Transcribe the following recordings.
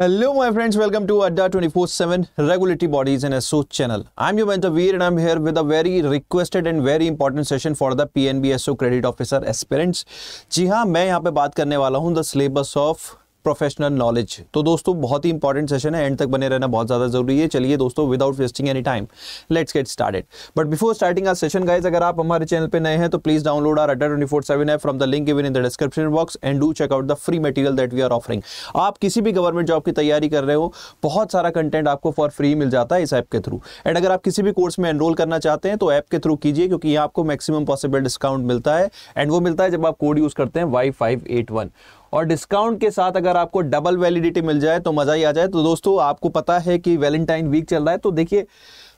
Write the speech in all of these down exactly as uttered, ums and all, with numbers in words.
Hello my friends, welcome to Adda two forty-seven Regulatory Bodies and S O channel. I'm your mentor Veer and I'm here with a very requested and very important session for the P N B S O Credit Officer aspirants. जी हाँ, मैं यहाँ पे बात करने वाला हूँ the syllabus of professional knowledge. तो दोस्तों बहुत ही इंपॉर्टेंट सेशन है, एंड तक बने रहना बहुत ज़्यादा जरूरी है। चलिए दोस्तों, without wasting any time let's get started. But before starting our session guys, अगर आप हमारे चैनल पे नए हैं तो please download our Adda two forty seven app from the link given in the description box and do check out the free material that we are offering. आप किसी भी गवर्नमेंट जॉब की तैयारी कर रहे हो, बहुत सारा कंटेंट आपको फॉर फ्री मिल जाता है इस ऐप के थ्रू। एंड अगर आप किसी भी कोर्स में एनरोल करना चाहते हैं तो ऐप के थ्रू कीजिए, क्योंकि यहाँ आपको मैक्सिमम पॉसिबल डिस्काउंट मिलता है, एंड वो मिलता है जब आप कोड यूज करते हैं वाई फाइव एट वन। और डिस्काउंट के साथ अगर आपको डबल वैलिडिटी मिल जाए तो मज़ा ही आ जाए। तो दोस्तों आपको पता है कि वैलेंटाइन वीक चल रहा है, तो देखिए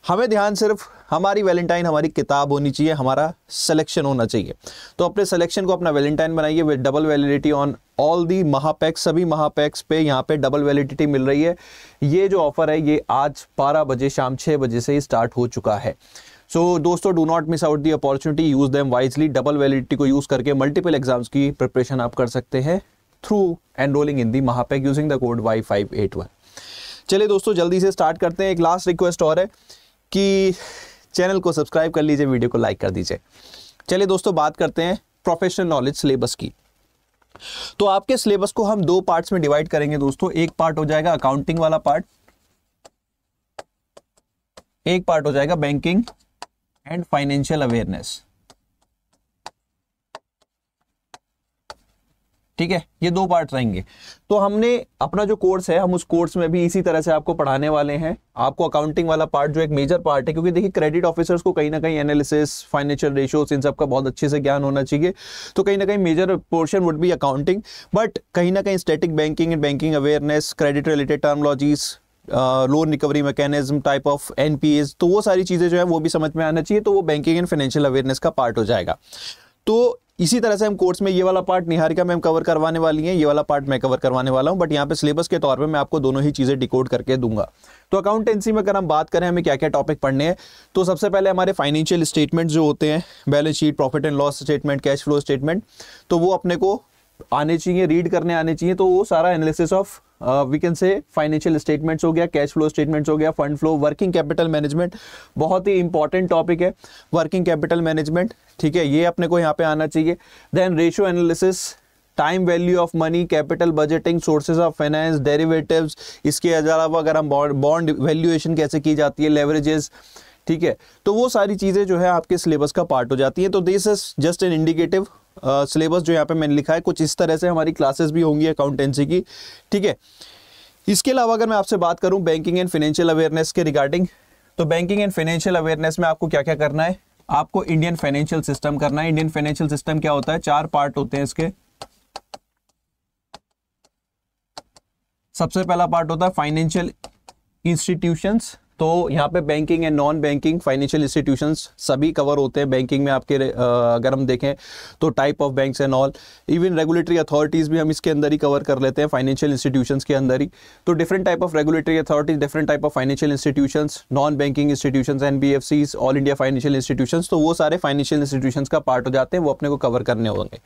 हमें ध्यान सिर्फ हमारी वैलेंटाइन हमारी किताब होनी चाहिए, हमारा सिलेक्शन होना चाहिए। तो अपने सिलेक्शन को अपना वैलेंटाइन बनाइए with double validity on all the Mahapacks. सभी महापैक्स पे यहाँ पे डबल वैलिडिटी मिल रही है। ये जो ऑफर है ये आज बारह बजे शाम छः बजे से ही स्टार्ट हो चुका है। सो so, दोस्तों do not miss out the opportunity, use them wisely. Double validity को यूज़ करके मल्टीपल एग्जाम्स की प्रिपरेशन आप कर सकते हैं through enrolling in the Mahapack using the code Y five eight one. चलिए दोस्तों जल्दी से स्टार्ट करते हैं। एक लास्ट रिक्वेस्ट और है कि चैनल को सब्सक्राइब कर लीजिए, वीडियो को लाइक कर दीजिए। चलिए दोस्तों बात करते हैं प्रोफेशनल नॉलेज सिलेबस की। तो आपके सिलेबस को हम दो पार्ट्स में डिवाइड करेंगे दोस्तों। एक पार्ट हो जाएगा अकाउंटिंग वाला पार्ट, एक पार्ट हो जाएगा बैंकिंग एंड फाइनेंशियल अवेयरनेस। ठीक है, ये दो पार्ट रहेंगे। तो हमने अपना जो कोर्स है, हम उस कोर्स में भी इसी तरह से आपको पढ़ाने वाले हैं। आपको अकाउंटिंग वाला पार्ट जो एक मेजर पार्ट है, क्योंकि देखिए क्रेडिट ऑफिसर्स को कहीं ना कहीं एनालिसिस, फाइनेंशियल रेशियोज, इन सब का बहुत अच्छे से ज्ञान होना चाहिए। तो कहीं ना कहीं major portion would be accounting, but कहीं ना कहीं static banking and banking awareness, credit related terminologies, loan recovery mechanism, type of NPS, तो वो सारी चीज़ें जो है वो भी समझ में आना चाहिए। तो वो बैंकिंग एंड फाइनेंशियल अवेयरनेस का पार्ट हो जाएगा। तो इसी तरह से हम कोर्स में ये वाला पार्ट निहारिका मैम कवर करवाने वाली हैं, ये वाला पार्ट मैं कवर करवाने वाला हूं, बट यहाँ पे सिलेबस के तौर पे मैं आपको दोनों ही चीज़ें डिकोड करके दूंगा। तो अकाउंटेंसी में अगर हम बात करें हमें क्या क्या टॉपिक पढ़ने हैं, तो सबसे पहले हमारे फाइनेंशियल स्टेटमेंट जो होते हैं, balance sheet, profit and loss statement, cash flow statement, तो वो अपने को आने चाहिए, रीड करने आने चाहिए। तो वो सारा analysis of we can say financial statements हो गया, कैश फ्लो स्टेटमेंट्स हो गया, fund flow, working capital management बहुत ही इंपॉर्टेंट टॉपिक है, वर्किंग कैपिटल मैनेजमेंट। ठीक है, ये अपने को यहाँ पे आना चाहिए। Then ratio analysis, time value of money, capital budgeting, sources of finance, derivatives, इसके अलावा अगर हम बॉन्ड वैल्यूएशन कैसे की जाती है, लेवरेजेस। ठीक है, तो वो सारी चीज़ें जो है आपके सिलेबस का पार्ट हो जाती हैं। तो this is just an indicative syllabus uh, जो यहाँ पे मैंने लिखा है। कुछ इस तरह से हमारी क्लासेस भी होंगी अकाउंटेंसी की। ठीक है, इसके अलावा अगर मैं आपसे बात करूँ बैंकिंग एंड फाइनेंशियल अवेयरनेस के रिगार्डिंग, तो बैंकिंग एंड फाइनेंशियल अवेयरनेस में आपको क्या क्या करना है? आपको इंडियन फाइनेंशियल सिस्टम करना है। इंडियन फाइनेंशियल सिस्टम क्या होता है? चार पार्ट होते हैं इसके। सबसे पहला पार्ट होता है फाइनेंशियल इंस्टीट्यूशंस। तो यहाँ पे banking and non banking financial institutions सभी कवर होते हैं। बैंकिंग में आपके अगर हम देखें तो type of banks and all, even regulatory authorities भी हम इसके अंदर ही कवर कर लेते हैं, फाइनेंशियल इंस्टीट्यूशंस के अंदर ही। तो different type of regulatory authorities, different type of financial institutions, non banking institutions, NBFCs, all India financial institutions, तो वो सारे फाइनेंशियल इंस्टीट्यूशंस का पार्ट हो जाते हैं, वो अपने को कवर करने होंगे।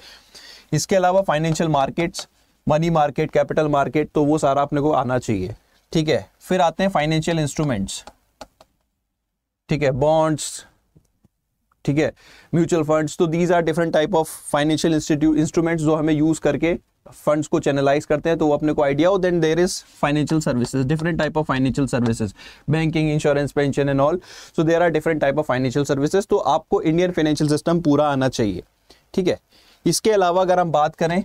इसके अलावा financial markets, money market, capital market, तो वो सारा अपने को आना चाहिए। ठीक है, फिर आते हैं फाइनेंशियल इंस्ट्रूमेंट्स। ठीक है, बॉन्ड्स, ठीक है, म्यूचुअल फंड्स, तो these are different type of financial institute instruments जो हमें यूज करके फंड्स को चैनलाइज करते हैं, तो वो अपने को आइडिया हो। Then there is financial services, different type of financial services, banking, insurance, pension and all, so there are different type of financial services. तो आपको इंडियन फाइनेंशियल सिस्टम पूरा आना चाहिए। ठीक है, इसके अलावा अगर हम बात करें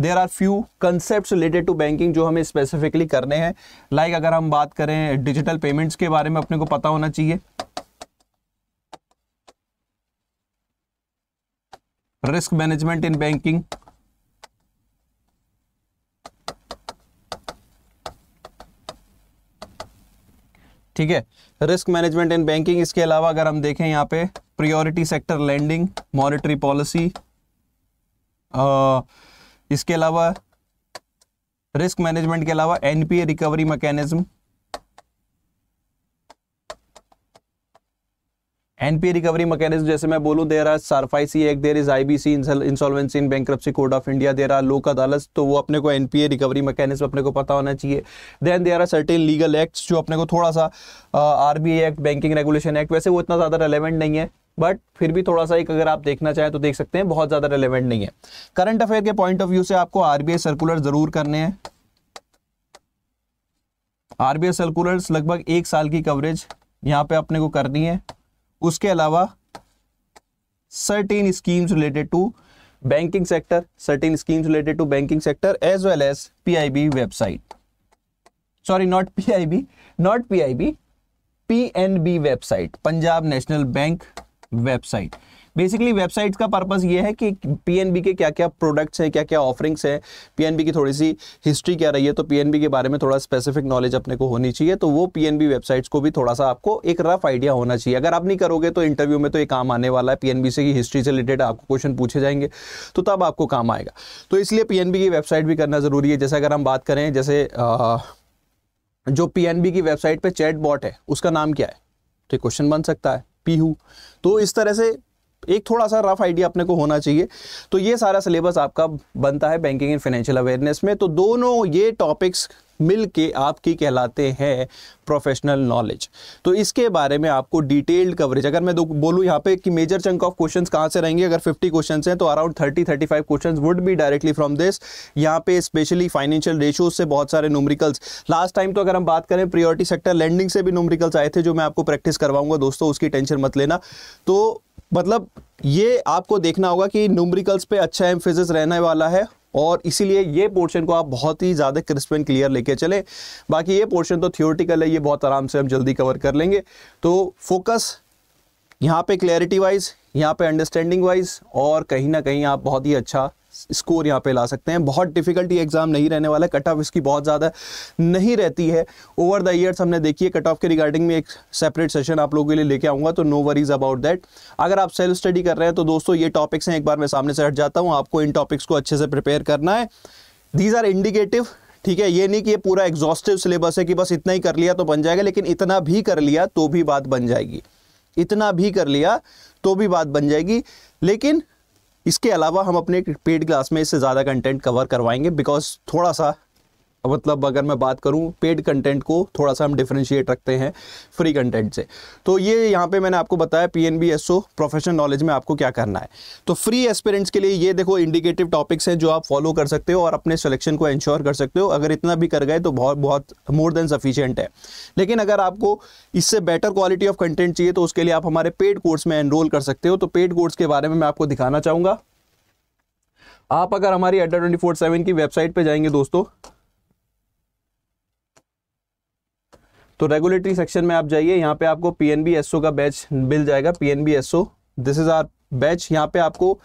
there are few concept related to banking जो हमें स्पेसिफिकली करने हैं। लाइक like अगर हम बात करें डिजिटल पेमेंट्स के बारे में अपने को पता होना चाहिए, रिस्क मैनेजमेंट इन बैंकिंग, ठीक है, रिस्क मैनेजमेंट इन बैंकिंग। इसके अलावा अगर हम देखें यहाँ पे priority sector lending, monetary policy, इसके अलावा रिस्क मैनेजमेंट के अलावा NPA recovery mechanism, NPA recovery mechanism जैसे मैं बोलूं दे रहा है SARFAESI act, there is IBC, insolvency in bankruptcy code of India, दे रहा लोक अदालत, तो वो अपने को एनपीए रिकवरी मैकेनिज्म अपने को पता होना चाहिए। Then they are certain legal acts जो अपने को थोड़ा सा, RBI act, banking regulation act, वैसे वो इतना ज़्यादा रेलेवेंट नहीं है बट फिर भी थोड़ा सा एक अगर आप देखना चाहें तो देख सकते हैं, बहुत ज़्यादा रेलेवेंट नहीं है। करंट अफेयर के पॉइंट ऑफ व्यू से आपको आरबीआई सर्कुलर जरूर करने हैं। आरबीआई सर्कुलर्स लगभग एक साल की कवरेज यहाँ पे अपने को करनी है। उसके अलावा certain schemes related to banking sector, certain schemes related to banking sector as well as PIB website, sorry not PIB, not PIB, PNB website, Punjab national bank website. Basically websites का पर्पस ये है कि पीएनबी के क्या क्या products हैं, क्या क्या ऑफरिंग्स हैं, पीएनबी की थोड़ी सी हिस्ट्री क्या रही है, तो पीएनबी के बारे में थोड़ा स्पेसिफिक नॉलेज अपने को होनी चाहिए। तो वो पीएनबी वेबसाइट्स को भी थोड़ा सा आपको एक रफ आइडिया होना चाहिए। अगर आप नहीं करोगे तो इंटरव्यू में तो ये काम आने वाला है, पीएनबी से की हिस्ट्री से रिलेटेड आपको क्वेश्चन पूछे जाएंगे तो तब आपको काम आएगा। तो इसलिए पीएनबी की वेबसाइट भी करना ज़रूरी है। जैसे अगर हम बात करें, जैसे आ, जो पीएनबी की वेबसाइट पर चैट बॉट है उसका नाम क्या है, तो क्वेश्चन बन सकता है पीहू। तो इस तरह से एक थोड़ा सा रफ आइडिया अपने को होना चाहिए। तो ये सारा सिलेबस आपका बनता है बैंकिंग एंड फाइनेंशियल अवेयरनेस में। तो दोनों ये टॉपिक्स मिलके आपकी कहलाते हैं प्रोफेशनल नॉलेज। तो इसके बारे में आपको डिटेल्ड कवरेज, अगर मैं बोलूँ यहाँ पे कि मेजर चंक ऑफ क्वेश्चंस कहाँ से रहेंगे, अगर फिफ्टी क्वेश्चंस हैं तो around thirty thirty five questions would be directly from this. यहाँ पे स्पेशली फाइनेंशियल रेशियोज से बहुत सारे न्यूमेरिकल्स, लास्ट टाइम तो अगर हम बात करें प्रायोरिटी सेक्टर लैंडिंग से भी न्यूमेरिकल्स आए थे जो मैं आपको प्रैक्टिस करवाऊंगा दोस्तों, उसकी टेंशन मत लेना। तो मतलब ये आपको देखना होगा कि न्यूमेरिकल्स पे अच्छा एम्फेसिस रहने वाला है और इसीलिए ये पोर्शन को आप बहुत ही ज़्यादा क्रिस्प एंड क्लियर लेके चले। बाकी ये पोर्शन तो थियोरेटिकल है, ये बहुत आराम से हम जल्दी कवर कर लेंगे। तो फोकस यहाँ पे क्लैरिटी वाइज, यहाँ पे अंडरस्टैंडिंग वाइज, और कहीं ना कहीं आप बहुत ही अच्छा स्कोर यहाँ पे ला सकते हैं। बहुत डिफिकल्टी एग्जाम नहीं रहने वाला है, कट ऑफ इसकी बहुत ज़्यादा नहीं रहती है। ओवर द ईयर्स हमने देखी है, कट ऑफ के रिगार्डिंग में एक सेपरेट सेशन आप लोगों के लिए लेके आऊँगा, तो नो वरीज अबाउट दैट। अगर आप सेल्फ स्टडी कर रहे हैं तो दोस्तों ये टॉपिक्स हैं, एक बार मैं सामने से हट जाता हूँ, आपको इन टॉपिक्स को अच्छे से प्रिपेयर करना है। दीज आर इंडिकेटिव, ठीक है, ये नहीं कि ये पूरा एग्जॉस्टिव सिलेबस है कि बस इतना ही कर लिया तो बन जाएगा, लेकिन इतना भी कर लिया तो भी बात बन जाएगी, इतना भी कर लिया तो भी बात बन जाएगी। लेकिन इसके अलावा हम अपने पेड क्लास में इससे ज़्यादा कंटेंट कवर करवाएंगे, बिकॉज थोड़ा सा मतलब अगर मैं बात करूं पेड कंटेंट को थोड़ा सा हम डिफरेंशिएट रखते हैं फ्री कंटेंट से। तो ये यहाँ पे मैंने आपको बताया पीएनबी एसओ प्रोफेशनल नॉलेज में आपको क्या करना है। तो फ्री एस्पिरेंट्स के लिए ये देखो इंडिकेटिव टॉपिक्स हैं जो आप फॉलो कर सकते हो और अपने सिलेक्शन को इंश्योर कर सकते हो। अगर इतना भी कर गए तो बहुत बहुत मोर देन सफिशियंट है। लेकिन अगर आपको इससे बेटर क्वालिटी ऑफ कंटेंट चाहिए तो उसके लिए आप हमारे पेड कोर्स में एनरोल कर सकते हो। तो पेड कोर्स के बारे में मैं आपको दिखाना चाहूँगा। आप अगर हमारी अड्डा ट्वेंटी फोर सेवन की वेबसाइट पर जाएंगे दोस्तों तो रेगुलेटरी सेक्शन में आप जाइए, यहाँ पे आपको पीएनबी एसओ का बैच मिल जाएगा। PNB SO this is our batch. यहाँ पे आपको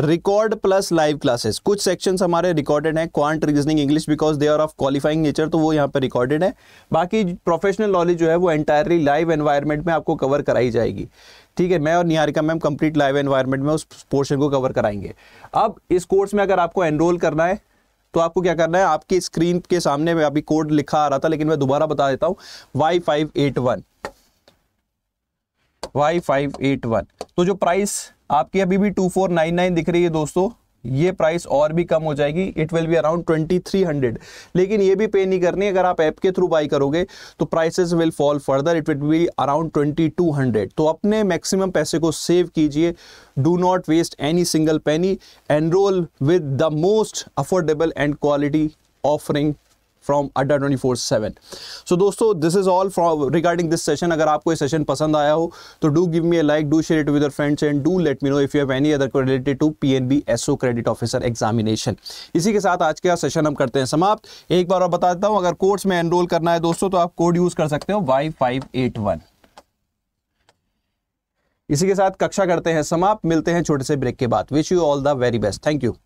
रिकॉर्ड प्लस लाइव क्लासेस, कुछ सेक्शंस हमारे रिकॉर्डेड हैं, quant, reasoning, English, because they are of qualifying nature, तो वो यहाँ पे रिकॉर्डेड है। बाकी प्रोफेशनल नॉलेज जो है वो एंटायरली लाइव एनवायरमेंट में आपको कवर कराई जाएगी, ठीक है। मैं और Niharika ma'am complete live environment में उस पोर्शन को कवर कराएंगे। अब इस कोर्स में अगर आपको एनरोल करना है तो आपको क्या करना है, आपकी स्क्रीन के सामने में अभी कोड लिखा आ रहा था लेकिन मैं दोबारा बता देता हूँ, Y five eight one, Y five eight one. तो जो प्राइस आपकी अभी भी टू फोर नाइन नाइन दिख रही है दोस्तों, ये प्राइस और भी कम हो जाएगी, it will be around twenty three hundred. लेकिन ये भी पे नहीं करनी, अगर आप ऐप के थ्रू बाई करोगे तो prices will fall further, it will be around twenty two hundred. तो अपने मैक्सिमम पैसे को सेव कीजिए, do not waste any single penny, enroll with the most affordable and quality offering from Adda twenty four seven. So दोस्तों this is all from regarding this session. अगर आपको ये session पसंद आया हो तो do give me a like, do share it with your friends and do let me know if you have any other related to PNB SO credit officer examination. इसी के साथ आज का सेशन हम करते हैं समाप्त। एक बार और बता देता हूँ, अगर कोर्स में एनरोल करना है दोस्तों तो आप कोड यूज कर सकते हो वाई फाइव एट वन। इसी के साथ कक्षा करते हैं समाप्त, मिलते हैं छोटे से ब्रेक के बाद। Wish you all the very best, thank you.